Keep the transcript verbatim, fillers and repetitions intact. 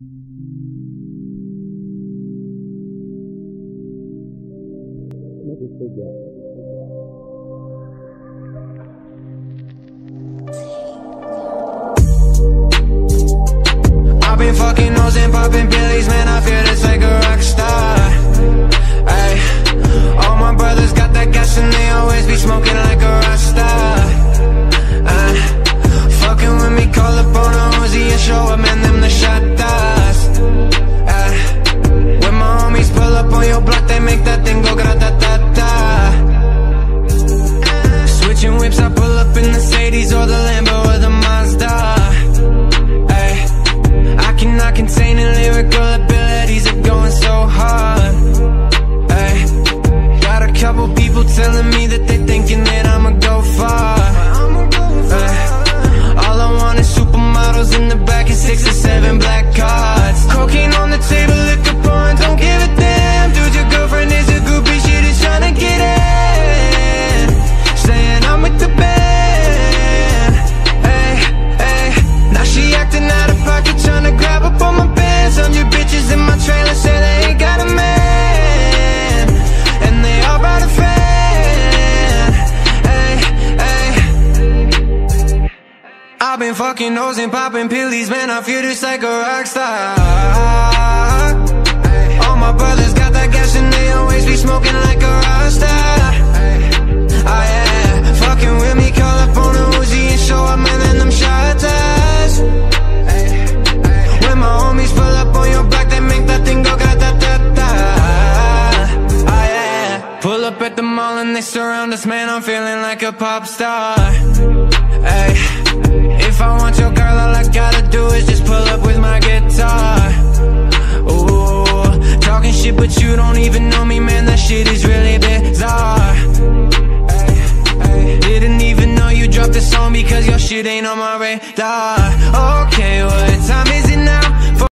Never forget. Been fucking nose and popping billies, man, I feel this like a rock star. Ay, all my brothers got that gas and they always be smoking like a rock star. Uh, fucking with me, call up on a Uzi and show up, man, them the shot does. Uh, when my homies pull up on your block, they make that thing go gra-da-da-da. Switching whips, I pull up in the Mercedes or the Lambo or the Mazda. Cannot contain the lyrical abilities of going so hard. Ay, got a couple people telling me that they thinking that I'ma go far. Ay, all I want is supermodels in the back and six or seven black cards. Cocaine on the table, liquor porn, don't give a damn. Dude, your girlfriend is a groupie, she just tryna get in. Saying I'm with the band. Ay, ay, now she acting out of pocket, tryna grab. On my pants, on your bitches in my trailer, say they ain't got a man, and they all brought a fan. Hey, hey. I've been fucking hoes and popping pillies, man, I feel just like a rock star. All my brothers got that gas and they always be smoking like a rock star. Oh yeah, fucking with me, call up on a Uzi and show up, man, and them shot eyes. My homies pull up on your block, they make that thing go gra-da-da-da. Oh yeah. Pull up at the mall and they surround us, man, I'm feeling like a pop star. Ay, if I want your girl, all I gotta do is just pull up with my guitar. Ooh, talking shit but you don't even know me, man, that shit is really bizarre. Didn't even know you dropped a song because your shit ain't on my radar. Okay, what time is it now?